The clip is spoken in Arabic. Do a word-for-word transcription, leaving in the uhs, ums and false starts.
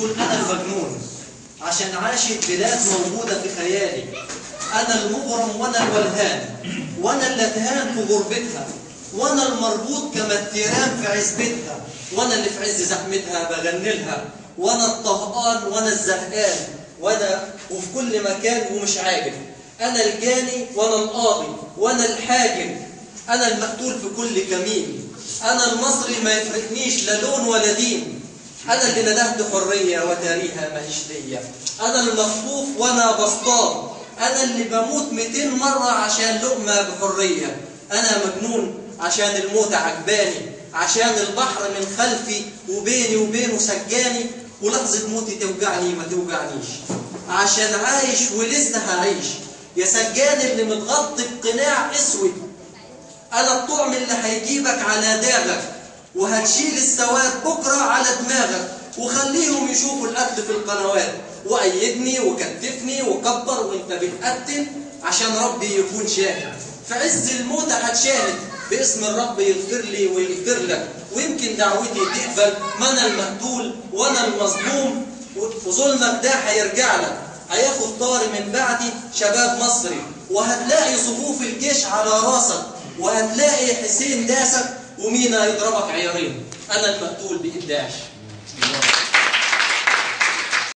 بتقول أنا المجنون عشان عاشت بلاد موجودة في خيالي، أنا المجرم وأنا الولهان وأنا اللي اتهان في غربتها، وأنا المربوط كما التيران في عزبتها، وأنا اللي في عز زحمتها بغنلها، وأنا الطهقان وأنا الزهقان وأنا وفي كل مكان ومش عاجب، أنا الجاني وأنا القاضي وأنا الحاكم، أنا المقتول في كل كمين، أنا المصري ما يفرقنيش لا لون ولا دين، أنا اللي ندهت حرية وتاريها ماهيش ليا، أنا المخطوف وأنا بصطاد، أنا اللي بموت مئتين مرة عشان لقمة بحرية، أنا مجنون عشان الموت عجباني، عشان البحر من خلفي وبيني وبينه سجاني، ولحظة موتي توجعني ما توجعنيش، عشان عايش ولسه هعيش، يا سجان اللي متغطي بقناع أسود، أنا الطعم اللي هيجيبك على داغك، وهتشيل السواد بكرة على دماغك، وخليهم يشوفوا القتل في القنوات، وأيدني وكتفني وكبر وأنت بتقتل، عشان ربي يكون شاهد، في عز الموت هتشاهد، باسم الرب يغفر لي ويغفر لك، ويمكن دعوتي تقبل، ما أنا المقتول وأنا المظلوم، وظلمك ده هيرجع لك، هياخد طاري من بعدي شباب مصري، وهتلاقي صفوف الجيش على راسك، وهتلاقي حسين داسك ومينا يضربك عيارين، أنا المقتول بإيد داعش.